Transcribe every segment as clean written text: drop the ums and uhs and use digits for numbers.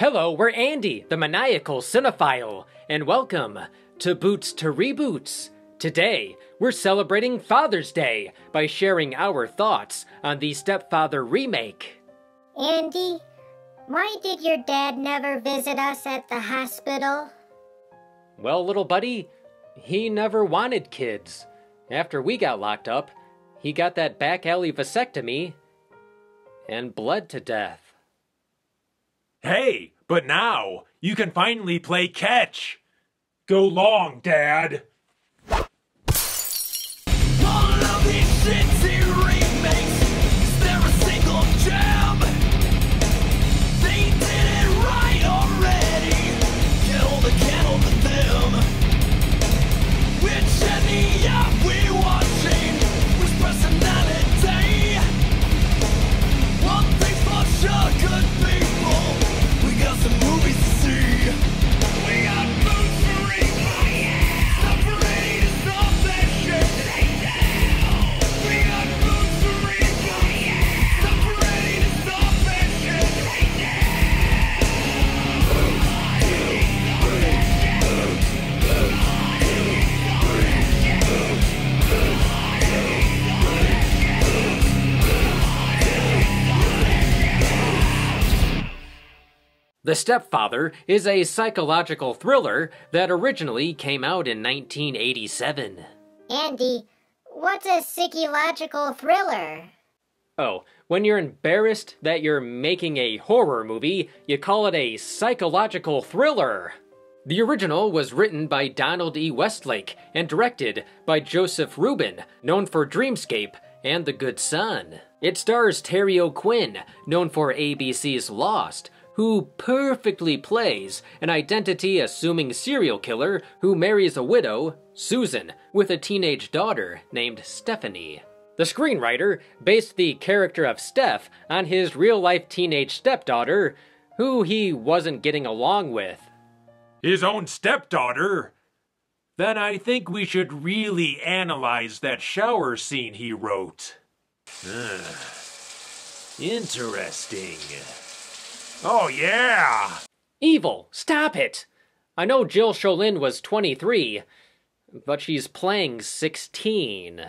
Hello, we're Andy, the maniacal cinephile, and welcome to Boots to Reboots. Today, we're celebrating Father's Day by sharing our thoughts on the Stepfather remake. Andy, why did your dad never visit us at the hospital? Well, little buddy, he never wanted kids. After we got locked up, he got that back alley vasectomy and bled to death. Hey, but now you can finally play catch. Go long, Dad. All of these shitty remakes, is there a single gem? They did it right already. Kill the kettle with them. Which any of we watching was personality. One thing for sure, good people. We got some movies to see. We got boots to reboots. Yeah. Stop ready to stop that shit. We got boots to reboots. Yeah. Stop ready to stop that shit. The Stepfather is a psychological thriller that originally came out in 1987. Andy, what's a psychological thriller? Oh, when you're embarrassed that you're making a horror movie, you call it a psychological thriller. The original was written by Donald E. Westlake and directed by Joseph Ruben, known for Dreamscape and The Good Son. It stars Terry O'Quinn, known for ABC's Lost, who perfectly plays an identity-assuming serial killer who marries a widow, Susan, with a teenage daughter named Stephanie. The screenwriter based the character of Steph on his real-life teenage stepdaughter, who he wasn't getting along with. His own stepdaughter? Then I think we should really analyze that shower scene he wrote. Interesting. Oh, yeah! Evil, stop it! I know Jill Schoelen was 23, but she's playing 16.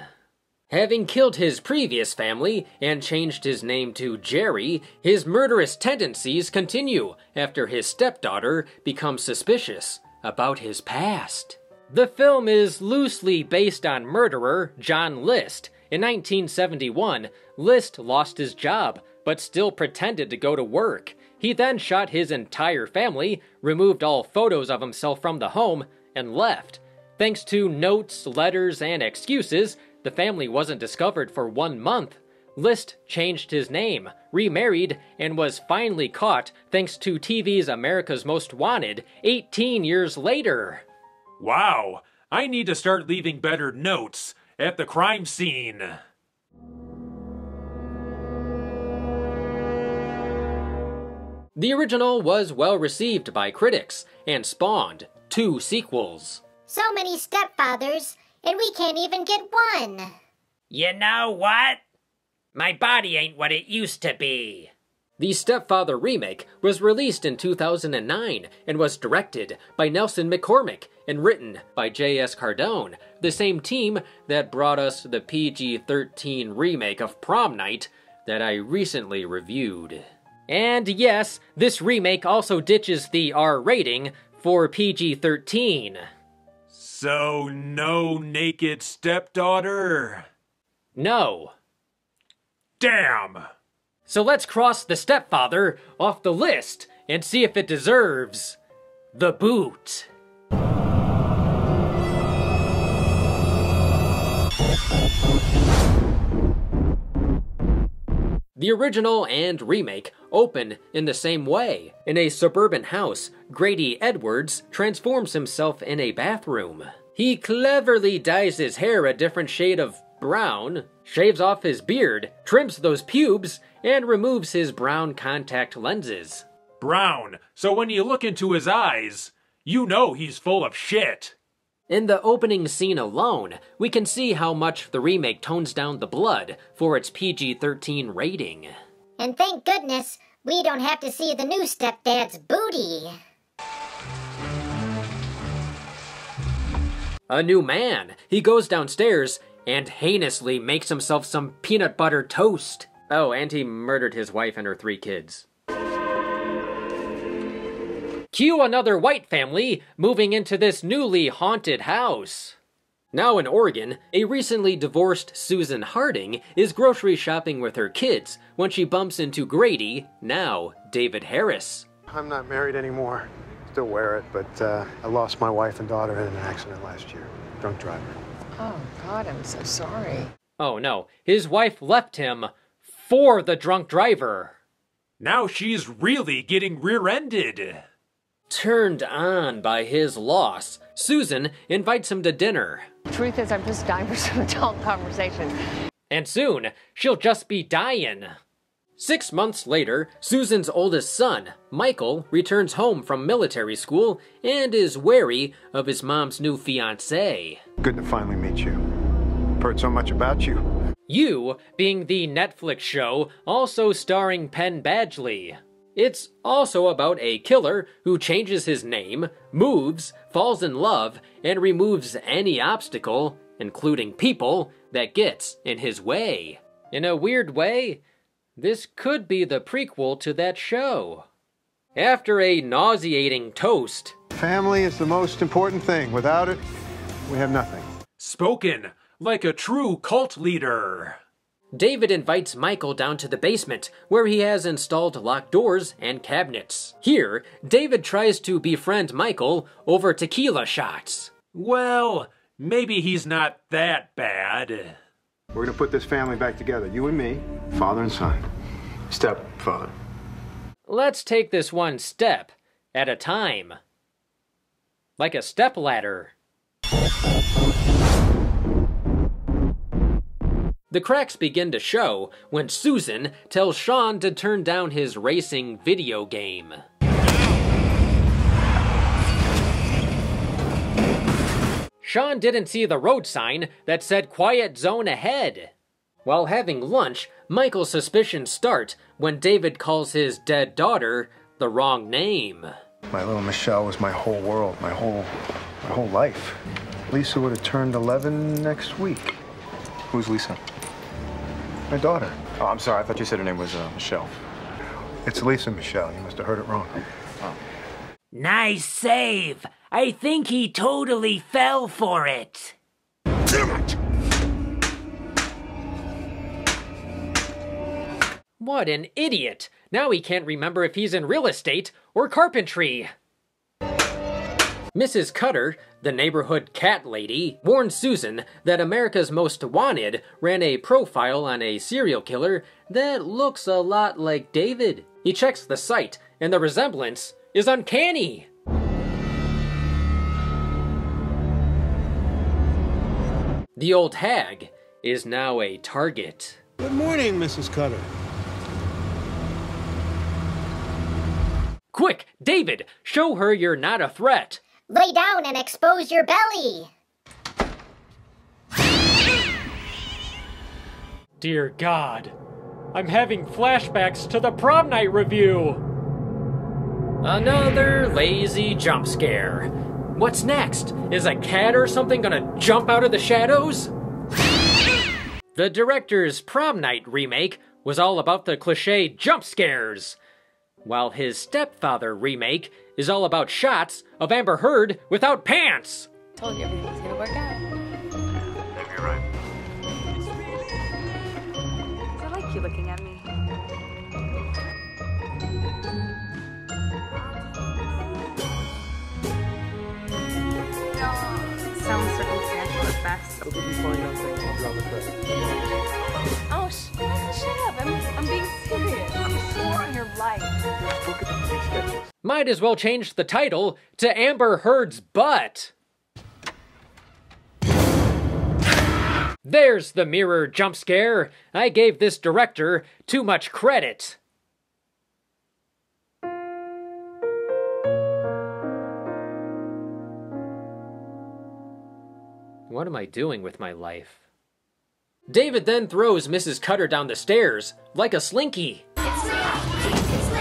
Having killed his previous family and changed his name to Jerry, his murderous tendencies continue after his stepdaughter becomes suspicious about his past. The film is loosely based on murderer John List. In 1971, List lost his job, but still pretended to go to work. He then shot his entire family, removed all photos of himself from the home, and left. Thanks to notes, letters, and excuses, the family wasn't discovered for 1 month. List changed his name, remarried, and was finally caught thanks to TV's America's Most Wanted 18 years later. Wow, I need to start leaving better notes at the crime scene. The original was well received by critics, and spawned 2 sequels. So many stepfathers, and we can't even get one! You know what? My body ain't what it used to be. The Stepfather remake was released in 2009, and was directed by Nelson McCormick, and written by J.S. Cardone, the same team that brought us the PG-13 remake of Prom Night that I recently reviewed. And yes, this remake also ditches the R rating for PG-13. So, no naked stepdaughter? No. Damn! So let's cross the stepfather off the list and see if it deserves the boot. The original and remake open in the same way. In a suburban house, Grady Edwards transforms himself in a bathroom. He cleverly dyes his hair a different shade of brown, shaves off his beard, trims those pubes, and removes his brown contact lenses. Brown, so when you look into his eyes, you know he's full of shit. In the opening scene alone, we can see how much the remake tones down the blood for its PG-13 rating. And thank goodness We don't have to see the new stepdad's booty. A new man. He goes downstairs and heinously makes himself some peanut butter toast. Oh, and he murdered his wife and her 3 kids. Cue another white family moving into this newly haunted house. Now in Oregon, a recently divorced Susan Harding is grocery shopping with her kids when she bumps into Grady, now David Harris. I'm not married anymore. Still wear it, but I lost my wife and daughter in an accident last year. Drunk driver. Oh, God, I'm so sorry. Oh, no. His wife left him for the drunk driver. Now she's really getting rear-ended. Turned on by his loss, Susan invites him to dinner. Truth is, I'm just dying for some adult conversation. And soon, she'll just be dying. 6 months later, Susan's oldest son, Michael, returns home from military school and is wary of his mom's new fiancé. Good to finally meet you. I've heard so much about you. You being the Netflix show, also starring Penn Badgley. It's also about a killer who changes his name, moves, falls in love, and removes any obstacle, including people, that gets in his way. In a weird way, this could be the prequel to that show. After a nauseating toast, family is the most important thing. Without it, we have nothing. Spoken like a true cult leader. David invites Michael down to the basement, where he has installed locked doors and cabinets. Here, David tries to befriend Michael over tequila shots. Well, maybe he's not that bad. We're gonna put this family back together, you and me, father and son, stepfather. Let's take this one step at a time. Like a stepladder. The cracks begin to show when Susan tells Sean to turn down his racing video game. Sean didn't see the road sign that said quiet zone ahead. While having lunch, Michael's suspicions start when David calls his dead daughter the wrong name. My little Michelle was my whole world, my whole life. Lisa would have turned 11 next week. Who's Lisa? My daughter. Oh, I'm sorry. I thought you said her name was Michelle. It's Lisa Michelle. You must have heard it wrong. Oh. Nice save. I think he totally fell for it. Damn it! What an idiot. Now he can't remember if he's in real estate or carpentry. Mrs. Cutter, the neighborhood cat lady, warned Susan that America's Most Wanted ran a profile on a serial killer that looks a lot like David. He checks the site, and the resemblance is uncanny. The old hag is now a target. Good morning, Mrs. Cutter. Quick, David, show her you're not a threat. Lay down and expose your belly! Dear God, I'm having flashbacks to the Prom Night review! Another lazy jump scare. What's next? Is a cat or something gonna jump out of the shadows? The director's Prom Night remake was all about the cliche jump scares, while his Stepfather remake is all about shots of Amber Heard without pants. Told you everything's gonna work out. Maybe you're right. I like you looking at me. Sounds circumstantial at best. Oh, shut up. I'm being serious. I'm sworn your life. Might as well change the title to Amber Heard's butt. There's the mirror jump scare. I gave this director too much credit. What am I doing with my life? David then throws Mrs. Cutter down the stairs like a slinky. It's me. It's me.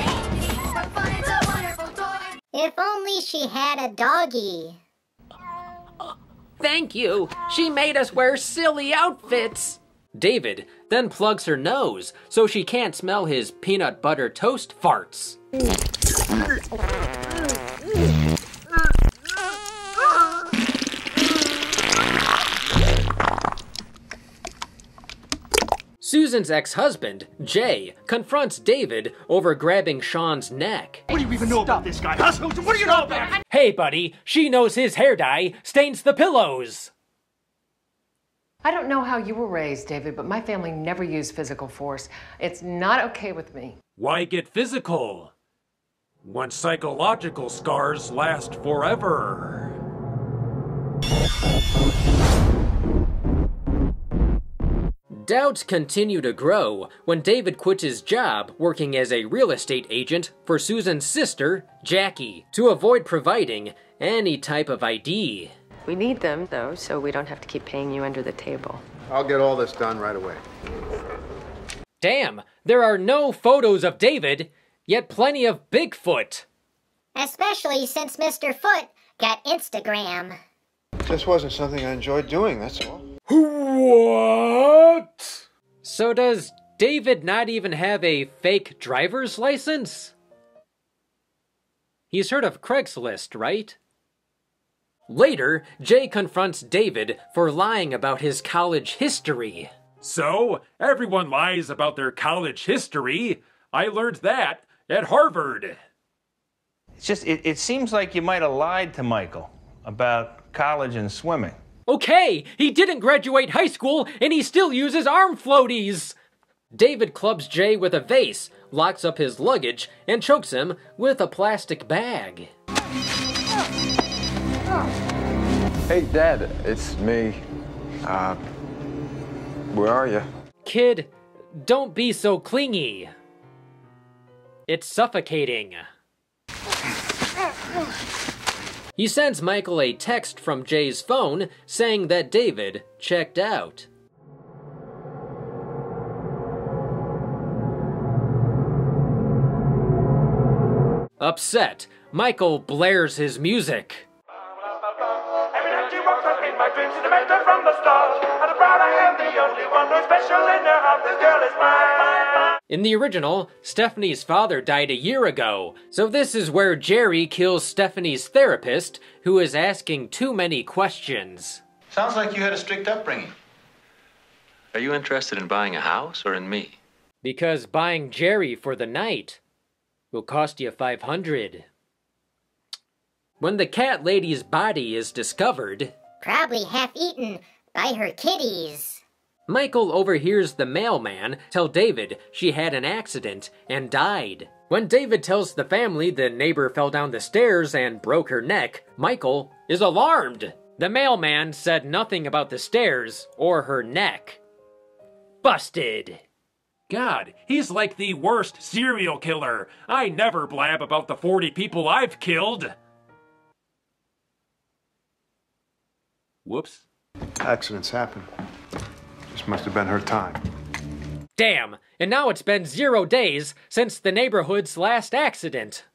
see she had a doggy. Thank you. She made us wear silly outfits. David then plugs her nose so she can't smell his peanut butter toast farts. Susan's ex-husband, Jay, confronts David over grabbing Sean's neck. What do you even know about this guy? Huh? What do you know about him? Hey, buddy, she knows his hair dye stains the pillows. I don't know how you were raised, David, but my family never used physical force. It's not okay with me. Why get physical when psychological scars last forever? Doubts continue to grow when David quits his job working as a real estate agent for Susan's sister, Jackie, to avoid providing any type of ID. We need them, though, so we don't have to keep paying you under the table. I'll get all this done right away. Damn, there are no photos of David, yet plenty of Bigfoot. Especially since Mr. Foot got Instagram. This wasn't something I enjoyed doing, that's all. What? So does David not even have a fake driver's license? He's heard of Craigslist, right? Later, Jay confronts David for lying about his college history. So, everyone lies about their college history. I learned that at Harvard. It's just, it seems like you might have lied to Michael about college and swimming. Okay, he didn't graduate high school, and he still uses arm floaties! David clubs Jay with a vase, locks up his luggage, and chokes him with a plastic bag. Hey, Dad, it's me. Where are you? Kid, don't be so clingy. It's suffocating. He sends Michael a text from Jay's phone saying that David checked out. Upset, Michael blares his music. Every night you woke up in my dreams, and I from the stars. I'm proud I am the only one who's special in her heart. This girl is mine. In the original, Stephanie's father died a year ago, so this is where Jerry kills Stephanie's therapist, who is asking too many questions. Sounds like you had a strict upbringing. Are you interested in buying a house or in me? Because buying Jerry for the night will cost you $500. When the cat lady's body is discovered, probably half-eaten by her kitties, Michael overhears the mailman tell David she had an accident and died. When David tells the family the neighbor fell down the stairs and broke her neck, Michael is alarmed. The mailman said nothing about the stairs or her neck. Busted. God, he's like the worst serial killer. I never blab about the 40 people I've killed. Whoops. Accidents happen. This must have been her time. Damn, and now it's been 0 days since the neighborhood's last accident.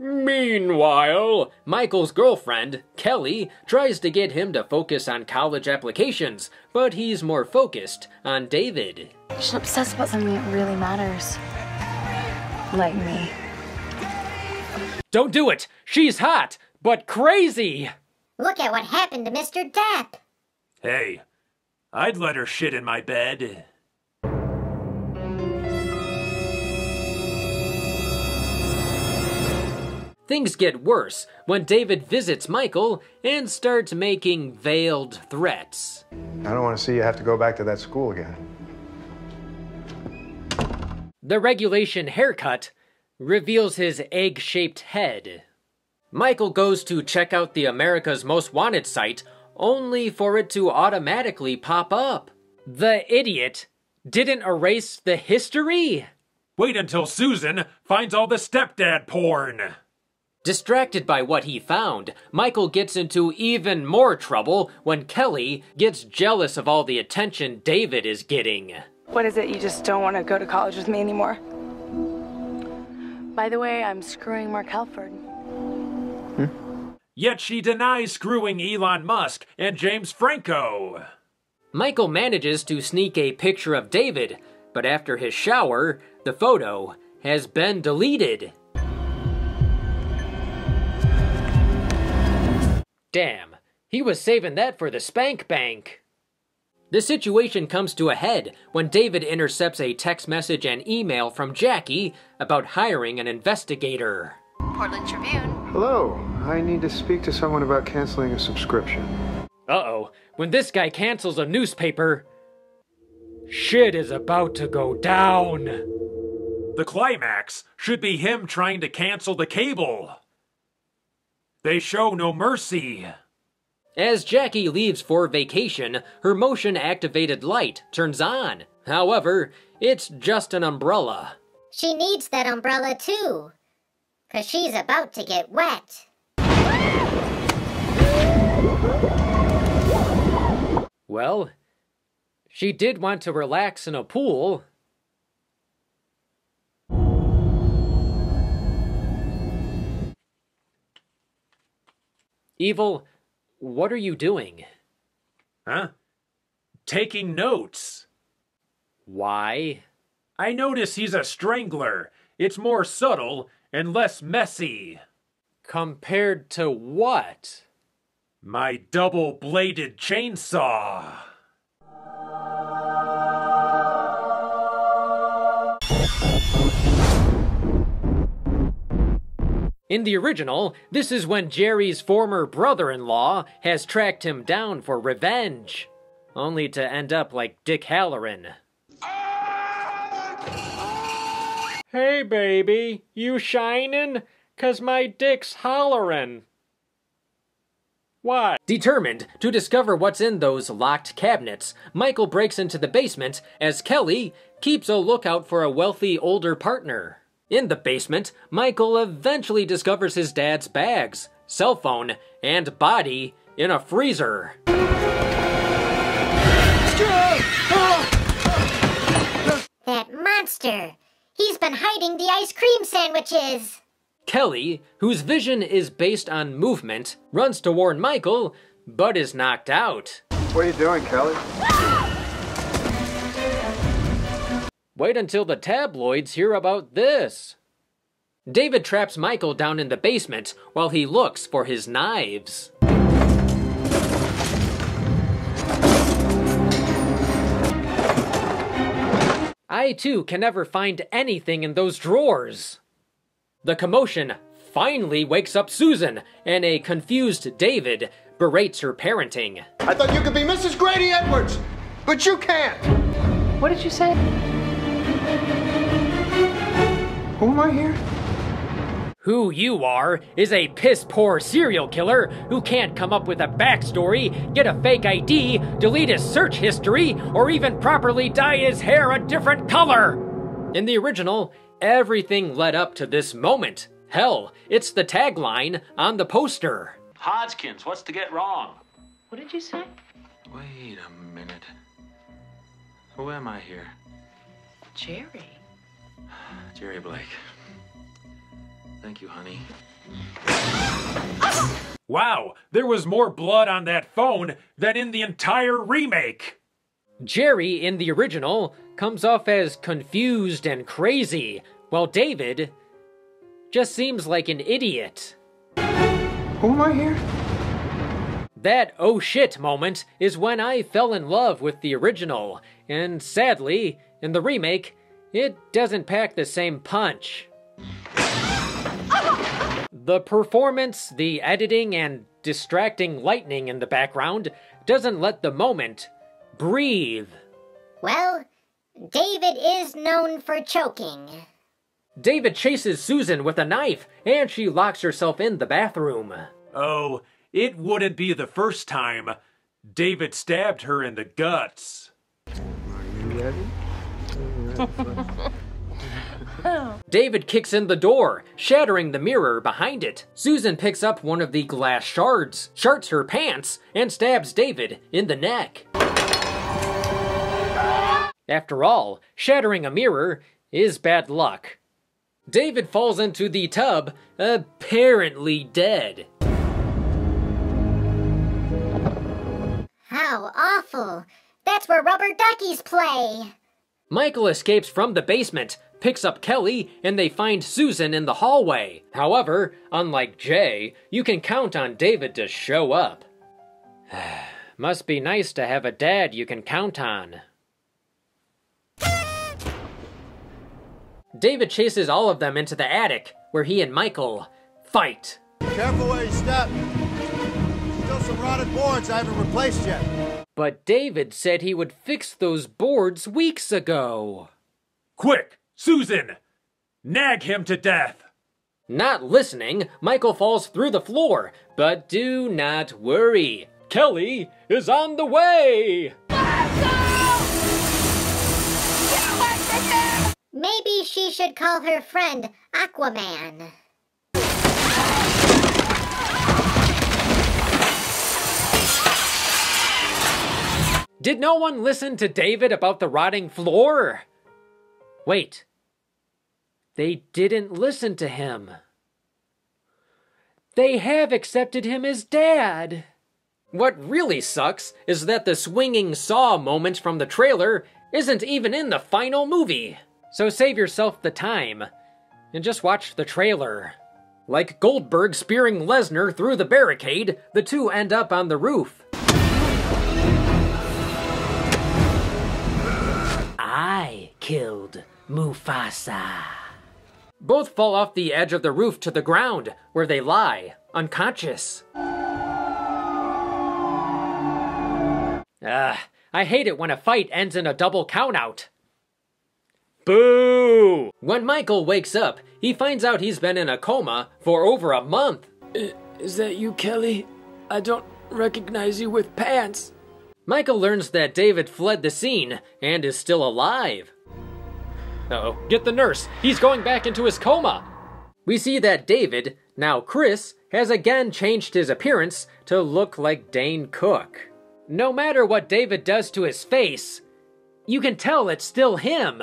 Meanwhile, Michael's girlfriend, Kelly, tries to get him to focus on college applications, but he's more focused on David. She's obsessed about something that really matters. Like me. Don't do it! She's hot, but crazy! Look at what happened to Mr. Depp! Hey. I'd let her shit in my bed. Things get worse when David visits Michael and starts making veiled threats. I don't want to see you have to go back to that school again. The regulation haircut reveals his egg-shaped head. Michael goes to check out the America's Most Wanted site, only for it to automatically pop up. The idiot didn't erase the history. Wait until Susan finds all the stepdad porn. Distracted by what he found, Michael gets into even more trouble when Kelly gets jealous of all the attention David is getting. What is it? You just don't want to go to college with me anymore? By the way, I'm screwing Mark Halford. Yet she denies screwing Elon Musk and James Franco. Michael manages to sneak a picture of David, but after his shower, the photo has been deleted. Damn, he was saving that for the spank bank. The situation comes to a head when David intercepts a text message and email from Jackie about hiring an investigator. Portland Tribune. Hello, I need to speak to someone about canceling a subscription. Uh-oh, when this guy cancels a newspaper, shit is about to go down. The climax should be him trying to cancel the cable. They show no mercy. As Jackie leaves for vacation, her motion-activated light turns on. However, it's just an umbrella. She needs that umbrella too, 'cause she's about to get wet. Well, she did want to relax in a pool. Evil, what are you doing? Huh? Taking notes. Why? I notice he's a strangler. It's more subtle and less messy. Compared to what? My double-bladed chainsaw! In the original, this is when Jerry's former brother-in-law has tracked him down for revenge, only to end up like Dick Halloran. Hey baby, you shinin'? 'Cause my dick's hollerin'. Why? Determined to discover what's in those locked cabinets, Michael breaks into the basement as Kelly keeps a lookout for a wealthy older partner. In the basement, Michael eventually discovers his dad's bags, cell phone, and body in a freezer. That monster! He's been hiding the ice cream sandwiches! Kelly, whose vision is based on movement, runs to warn Michael, but is knocked out. What are you doing, Kelly? Wait until the tabloids hear about this. David traps Michael down in the basement while he looks for his knives. I too can never find anything in those drawers. The commotion finally wakes up Susan, and a confused David berates her parenting. I thought you could be Mrs. Grady Edwards, but you can't! What did you say? Who am I here? Who you are is a piss-poor serial killer who can't come up with a backstory, get a fake ID, delete his search history, or even properly dye his hair a different color! In the original, everything led up to this moment. Hell, it's the tagline on the poster. Hodgkins, what's to get wrong? What did you say? Wait a minute. Who am I here? Jerry. Jerry Blake. Thank you, honey. Wow, there was more blood on that phone than in the entire remake. Jerry in the original comes off as confused and crazy, while David just seems like an idiot. Who am I here? That oh shit moment is when I fell in love with the original, and sadly, in the remake, it doesn't pack the same punch. The performance, the editing, and distracting lightning in the background doesn't let the moment breathe. Well, David is known for choking. David chases Susan with a knife, and she locks herself in the bathroom. Oh, it wouldn't be the first time David stabbed her in the guts. Are you ready? David kicks in the door, shattering the mirror behind it. Susan picks up one of the glass shards, sharts her pants, and stabs David in the neck. After all, shattering a mirror is bad luck. David falls into the tub, apparently dead. How awful. That's where rubber duckies play. Michael escapes from the basement, picks up Kelly, and they find Susan in the hallway. However, unlike Jay, you can count on David to show up. Must be nice to have a dad you can count on. David chases all of them into the attic, where he and Michael fight. Careful where you step. Still some rotted boards I haven't replaced yet. But David said he would fix those boards weeks ago. Quick, Susan! Nag him to death! Not listening, Michael falls through the floor, but do not worry. Kelly is on the way! Maybe she should call her friend Aquaman. Did no one listen to David about the rotting floor? Wait. They didn't listen to him. They have accepted him as dad. What really sucks is that the swinging saw moment from the trailer isn't even in the final movie. So save yourself the time, and just watch the trailer. Like Goldberg spearing Lesnar through the barricade, the two end up on the roof. I killed Mufasa. Both fall off the edge of the roof to the ground, where they lie, unconscious. I hate it when a fight ends in a double countout. Boo! When Michael wakes up, he finds out he's been in a coma for over a month. Is that you, Kelly? I don't recognize you with pants. Michael learns that David fled the scene and is still alive. Uh-oh, get the nurse. He's going back into his coma. We see that David, now Chris, has again changed his appearance to look like Dane Cook. No matter what David does to his face, you can tell it's still him.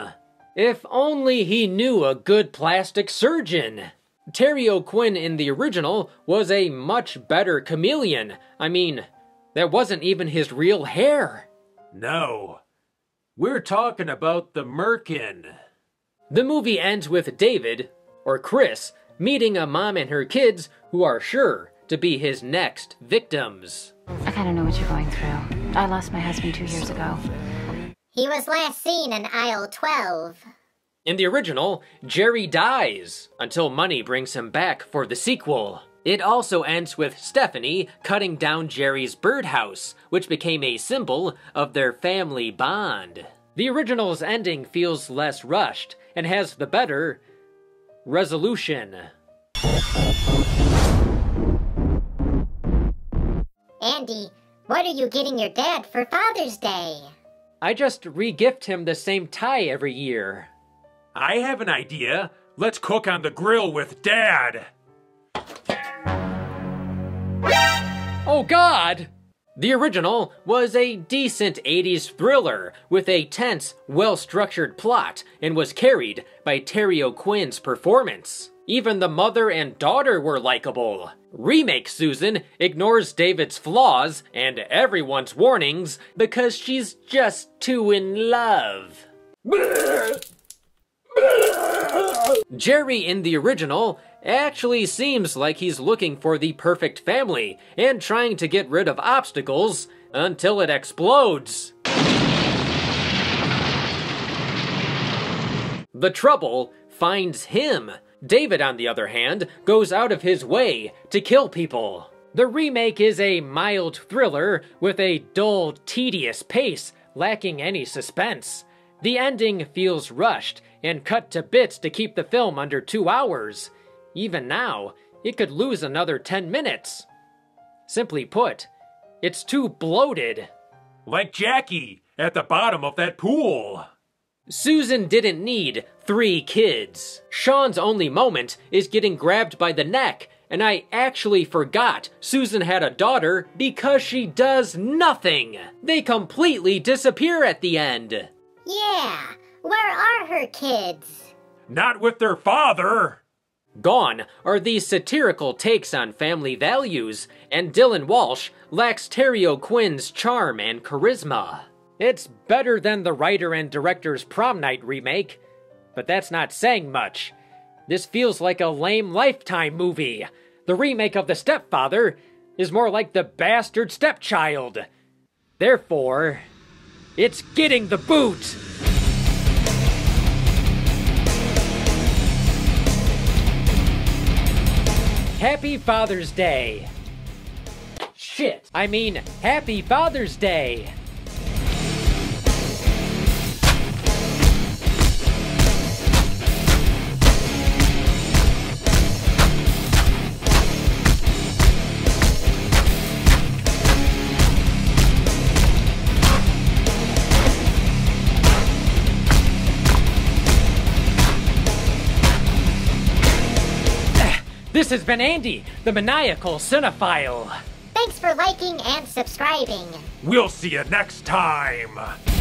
If only he knew a good plastic surgeon. Terry O'Quinn in the original was a much better chameleon. I mean, that wasn't even his real hair. No, we're talking about the Merkin. The movie ends with David, or Chris, meeting a mom and her kids who are sure to be his next victims. I kind of know what you're going through. I lost my husband 2 years ago. He was last seen in aisle 12. In the original, Jerry dies until money brings him back for the sequel. It also ends with Stephanie cutting down Jerry's birdhouse, which became a symbol of their family bond. The original's ending feels less rushed and has the better resolution. Andy, what are you getting your dad for Father's Day? I just re-gift him the same tie every year. I have an idea. Let's cook on the grill with Dad. Oh God! The original was a decent 80s thriller with a tense, well-structured plot and was carried by Terry O'Quinn's performance. Even the mother and daughter were likable. Remake Susan ignores David's flaws and everyone's warnings because she's just too in love. Jerry in the original actually seems like he's looking for the perfect family and trying to get rid of obstacles until it explodes. The trouble finds him. David, on the other hand, goes out of his way to kill people. The remake is a mild thriller with a dull, tedious pace, lacking any suspense. The ending feels rushed and cut to bits to keep the film under 2 hours. Even now, it could lose another 10 minutes. Simply put, it's too bloated. Like Jackie at the bottom of that pool. Susan didn't need 3 kids. Sean's only moment is getting grabbed by the neck, and I actually forgot Susan had a daughter because she does nothing. They completely disappear at the end. Yeah, where are her kids? Not with their father! Gone are these satirical takes on family values, and Dylan Walsh lacks Terry O'Quinn's charm and charisma. It's better than the writer and director's Prom Night remake, but that's not saying much. This feels like a lame Lifetime movie. The remake of The Stepfather is more like The Bastard Stepchild. Therefore, it's getting the boot! Happy Father's Day. Shit. I mean, Happy Father's Day. This has been Andy, the maniacal cinephile. Thanks for liking and subscribing. We'll see you next time.